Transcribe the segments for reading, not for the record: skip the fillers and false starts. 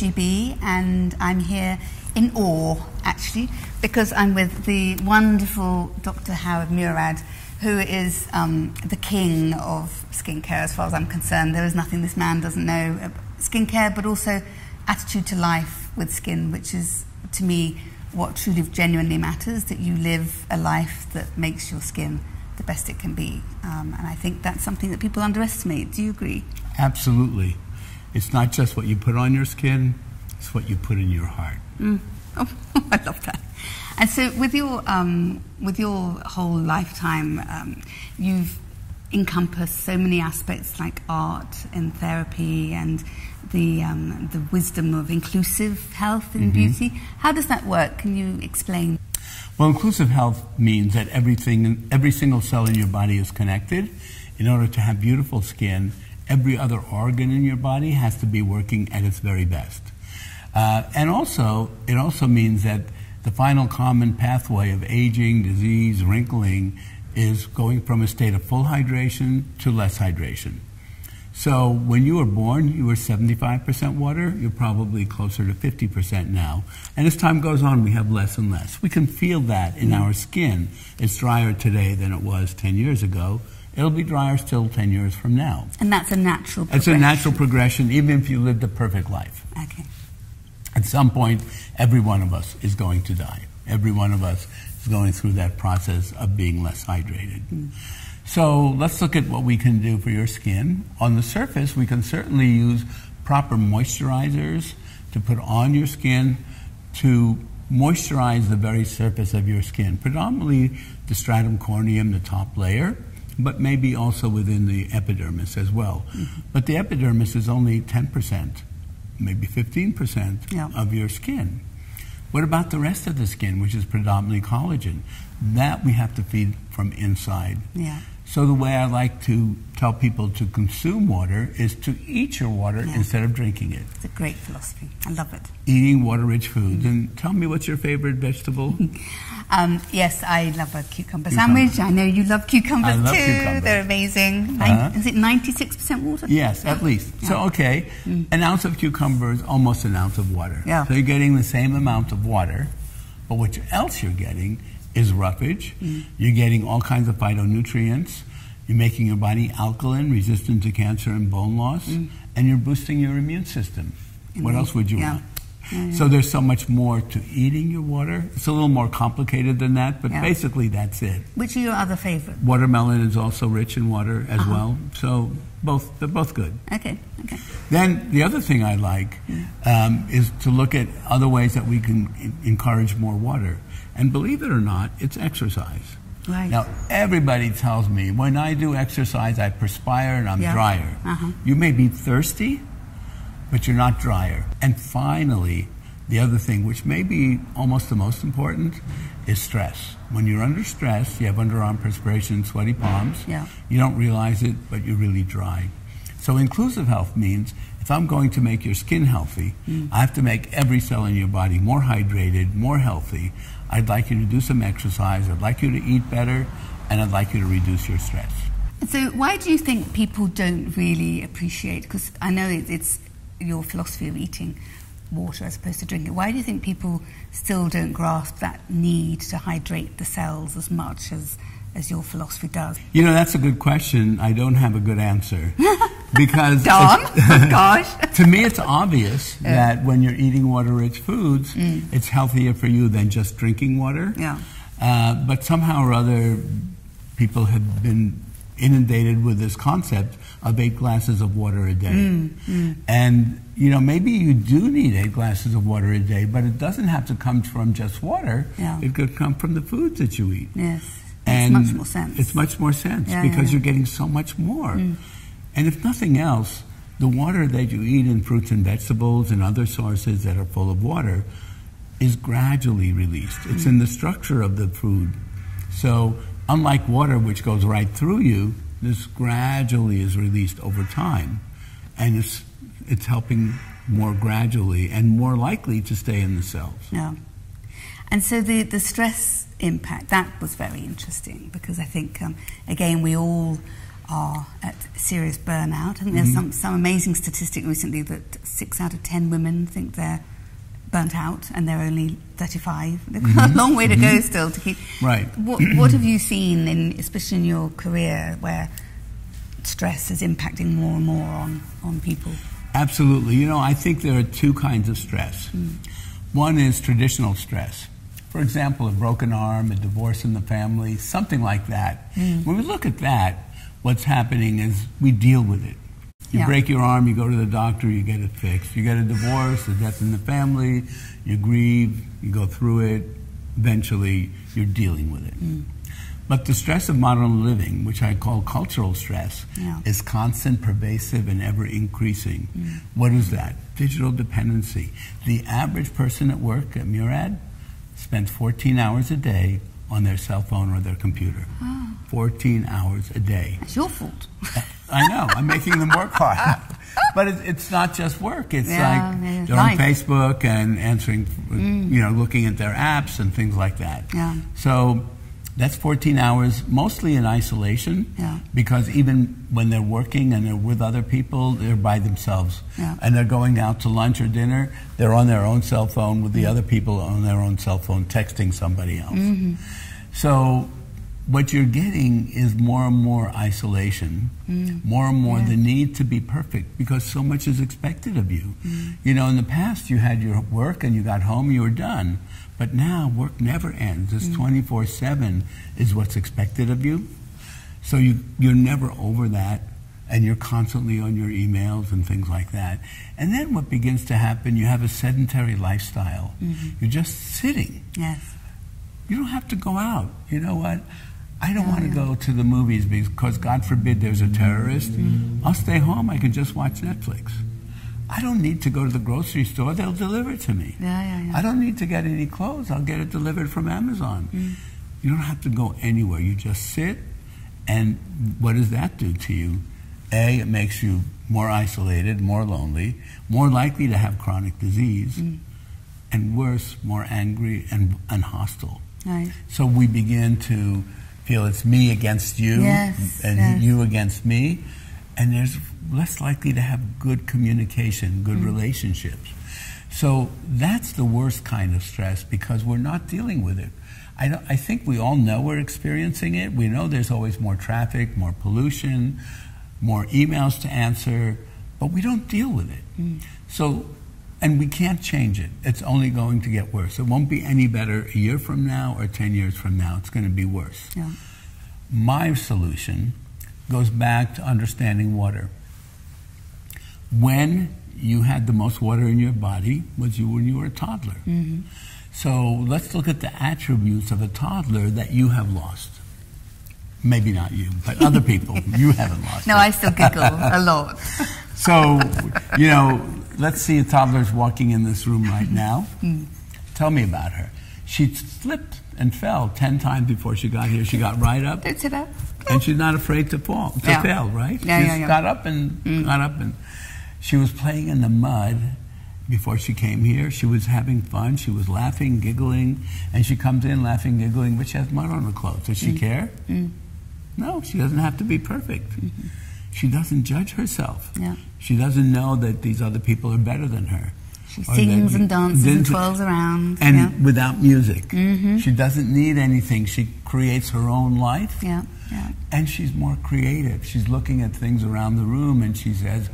GB, and I'm here in awe, actually, because I'm with the wonderful Dr. Howard Murad, who is the king of skincare as far as I'm concerned. There is nothing this man doesn't know about skincare, but also attitude to life with skin, which is, to me, what truly genuinely matters, that you live a life that makes your skin the best it can be. And I think that's something that people underestimate. Do you agree? Absolutely. It's not just what you put on your skin, it's what you put in your heart. Mm. Oh, I love that. And so with your whole lifetime, you've encompassed so many aspects like art and therapy and the wisdom of inclusive health and beauty. How does that work? Can you explain? Well, inclusive health means that every single cell in your body is connected. In order to have beautiful skin, every other organ in your body has to be working at its very best. And also, it also means that the final common pathway of aging, disease, wrinkling is going from a state of full hydration to less hydration. So when you were born, you were 75% water. You're probably closer to 50% now. And as time goes on, we have less and less. We can feel that in our skin. It's drier today than it was 10 years ago. It'll be drier still 10 years from now. And that's a natural progression. It's a natural progression, even if you lived a perfect life. Okay. At some point, every one of us is going to die. Every one of us is going through that process of being less hydrated. So let's look at what we can do for your skin. On the surface, we can certainly use proper moisturizers to put on your skin to moisturize the very surface of your skin, predominantly the stratum corneum, the top layer, but maybe also within the epidermis as well. But the epidermis is only 10%, maybe 15% of your skin. What about the rest of the skin, which is predominantly collagen? That we have to feed from inside. So the way I like to tell people to consume water is to eat your water instead of drinking it. It's a great philosophy. I love it. Eating water-rich foods. And tell me, what's your favorite vegetable? Yes, I love a cucumber sandwich. I know you love cucumbers too. They're amazing. Is it 96% water? Yes, at least. So, okay, an ounce of cucumber is almost an ounce of water. So you're getting the same amount of water, but what else you're getting is roughage. You're getting all kinds of phytonutrients. You're making your body alkaline, resistant to cancer and bone loss, and you're boosting your immune system. What else would you want? So there's so much more to eating your water. It's a little more complicated than that, but basically that's it. Which are your other favorite? Watermelon is also rich in water as well. So they're both good. Okay, okay. Then the other thing I like is to look at other ways that we can encourage more water. And believe it or not, it's exercise. Right. Now, everybody tells me, when I do exercise, I perspire and I'm drier. You may be thirsty, but you're not drier. And finally, the other thing, which may be almost the most important, is stress. When you're under stress, you have underarm perspiration, sweaty palms. You don't realize it, but you're really dry. So inclusive health means if I'm going to make your skin healthy, I have to make every cell in your body more hydrated, more healthy. I'd like you to do some exercise, I'd like you to eat better, and I'd like you to reduce your stress. So why do you think people don't really appreciate, because I know it's your philosophy of eating water as opposed to drinking, why do you think people still don't grasp that need to hydrate the cells as much as your philosophy does? You know, that's a good question. I don't have a good answer. Because to me it's obvious that when you're eating water-rich foods, it's healthier for you than just drinking water. But somehow or other, people have been inundated with this concept of 8 glasses of water a day. And, you know, maybe you do need 8 glasses of water a day, but it doesn't have to come from just water. It could come from the foods that you eat. And it's much more sense. It's much more sense because you're getting so much more. And if nothing else, the water that you eat in fruits and vegetables and other sources that are full of water is gradually released. It's in the structure of the food. So unlike water, which goes right through you, this gradually is released over time. And it's helping more gradually and more likely to stay in the cells. And so the stress impact, that was very interesting because I think, again, we all are at serious burnout. I think there's some amazing statistic recently that 6 out of 10 women think they're burnt out and they're only 35. They've got a long way to go still to keep. Right. What have you seen, especially in your career, where stress is impacting more and more on people? Absolutely. You know, I think there are two kinds of stress. One is traditional stress. For example, a broken arm, a divorce in the family, something like that. When we look at that, what's happening is we deal with it. You break your arm, you go to the doctor, you get it fixed. You get a divorce, a death in the family, you grieve, you go through it. Eventually, you're dealing with it. But the stress of modern living, which I call cultural stress, is constant, pervasive, and ever-increasing. What is that? Digital dependency. The average person at work at Murad spends 14 hours a day on their cell phone or their computer. 14 hours a day. That's your fault. I know. I'm making them work hard. But it's not just work. It's like they're on Facebook and answering, you know, looking at their apps and things like that. So that's 14 hours, mostly in isolation, because even when they're working and they're with other people, they're by themselves. And they're going out to lunch or dinner, they're on their own cell phone with the other people on their own cell phone texting somebody else. So what you're getting is more and more isolation, more and more the need to be perfect because so much is expected of you. You know, in the past you had your work and you got home, you were done. But now work never ends. It's 24/7 is what's expected of you. So you're never over that, and you're constantly on your emails and things like that. And then what begins to happen, you have a sedentary lifestyle. You're just sitting. You don't have to go out. You know what? I don't want to go to the movies because, God forbid, there's a terrorist. I'll stay home. I can just watch Netflix. I don't need to go to the grocery store. They'll deliver it to me. I don't need to get any clothes. I'll get it delivered from Amazon. You don't have to go anywhere. You just sit, and what does that do to you? A, it makes you more isolated, more lonely, more likely to have chronic disease, and worse, more angry and hostile. So we begin to feel it's me against you and you against me, and there's less likely to have good communication, good relationships. So that's the worst kind of stress because we're not dealing with it. I think we all know we're experiencing it. We know there's always more traffic, more pollution, more emails to answer, but we don't deal with it. So, and we can't change it. It's only going to get worse. It won't be any better a year from now or 10 years from now. It's going to be worse. My solution goes back to understanding water. When you had the most water in your body was when you were a toddler. So let's look at the attributes of a toddler that you have lost. Maybe not you, but other people. You haven't lost. No, I still giggle a lot. So, you know, let's see a toddler's walking in this room right now. Tell me about her. She slipped and fell 10 times before she got here. She got right up. Don't sit up. And she's not afraid to fall, to fail, right? She got up and got up and... She was playing in the mud before she came here. She was having fun. She was laughing, giggling, and she comes in laughing, giggling, but she has mud on her clothes. Does she care? No, she doesn't have to be perfect. She doesn't judge herself. She doesn't know that these other people are better than her. She sings and dances and twirls around. And without music. She doesn't need anything. She creates her own life. And she's more creative. She's looking at things around the room, and she says,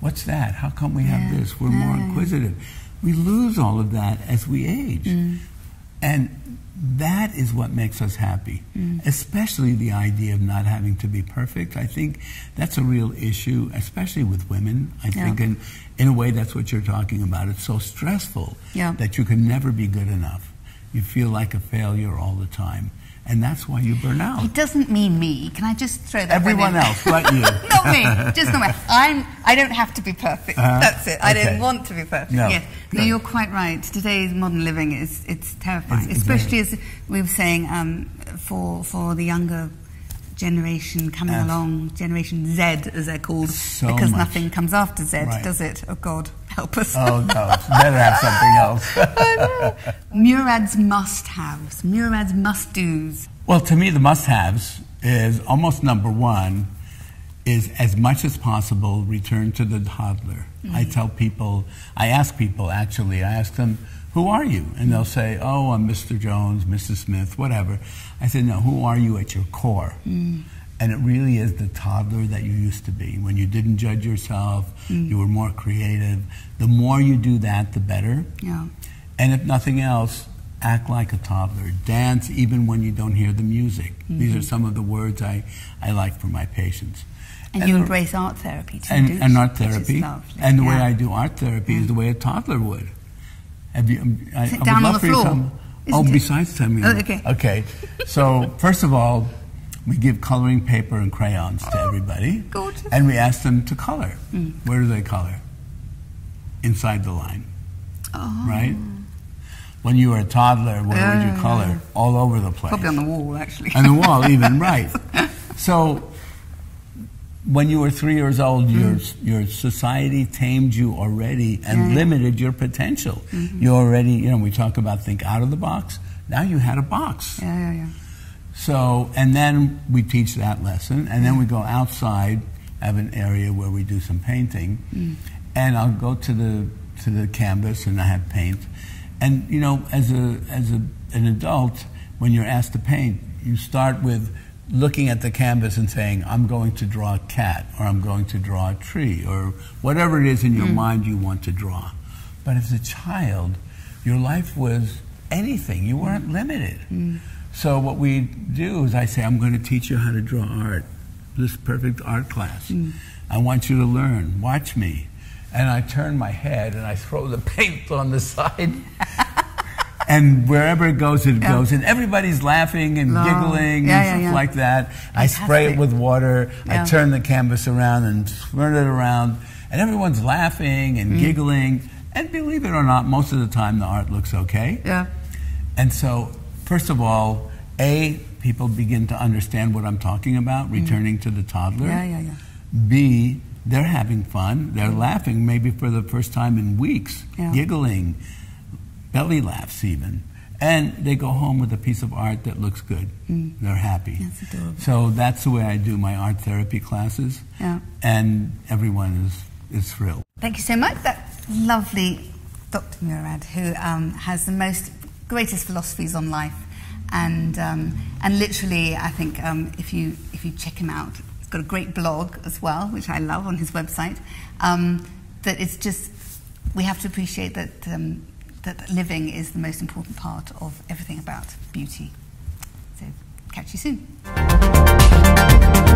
what's that? How come we have this? We're more inquisitive. We lose all of that as we age. And that is what makes us happy, especially the idea of not having to be perfect. I think that's a real issue, especially with women. I think in a way that's what you're talking about. It's so stressful that you can never be good enough. You feel like a failure all the time. And that's why you burn out. It doesn't mean me. Can I just throw that everyone else, but you. Not me. Just not me. I don't have to be perfect. That's it. I don't want to be perfect. No, you're quite right. Today's modern living is terrifying, especially as we were saying for the younger generation coming along, Generation Z as they're called, so because nothing comes after Z, does it? Oh God, help us. Oh no, better have something else. I know. Murad's must-haves, Murad's must-dos. Well, to me the must-haves is almost number one is, as much as possible, return to the toddler. Mm-hmm. I ask them, who are you? And they'll say, oh, I'm Mr. Jones, Mrs. Smith, whatever. I said, no, who are you at your core? Mm. And it really is the toddler that you used to be. When you didn't judge yourself, you were more creative. The more you do that, the better. Yeah. And if nothing else, act like a toddler. Dance even when you don't hear the music. Mm-hmm. These are some of the words I like for my patients. And you embrace art therapy too. And art therapy. And the way I do art therapy is the way a toddler would. Have you, I down would love on the floor. Besides timing. Oh, okay. Okay. So first of all, we give coloring paper and crayons to everybody, gorgeous. And we ask them to color. Mm. Where do they color? Inside the line, right? When you were a toddler, where would you color? All over the place. Probably on the wall, actually. On the wall, even right. So when you were 3 years old, your society tamed you already and limited your potential. Mm-hmm. You already, you know, we talk about think out of the box. Now you had a box. Yeah, yeah, yeah. So, and then we teach that lesson, and then we go outside. I have an area where we do some painting, and I'll go to the canvas and I have paint. And you know, as an adult, when you're asked to paint, you start with looking at the canvas and saying, I'm going to draw a cat, or I'm going to draw a tree, or whatever it is in your mind you want to draw. But as a child, your life was anything. You weren't limited. So what we do is I say, I'm going to teach you how to draw art, this perfect art class. I want you to learn. Watch me. And I turn my head and I throw the paint on the side. And wherever it goes. And everybody's laughing and giggling and stuff like that. Fantastic. I spray it with water. I turn the canvas around and turn it around. And everyone's laughing and giggling. And believe it or not, most of the time the art looks okay. Yeah. And so, first of all, A, people begin to understand what I'm talking about, returning to the toddler. Yeah, yeah, yeah. B, they're having fun. They're laughing maybe for the first time in weeks, giggling, belly laughs even. And they go home with a piece of art that looks good. They're happy. That's adorable. So that's the way I do my art therapy classes. Yeah. And everyone is thrilled. Thank you so much. That lovely Dr. Murad, who has the greatest philosophies on life, and literally, I think if you check him out, he's got a great blog as well, which I love, on his website. That it's just, we have to appreciate that that living is the most important part of everything about beauty. So catch you soon.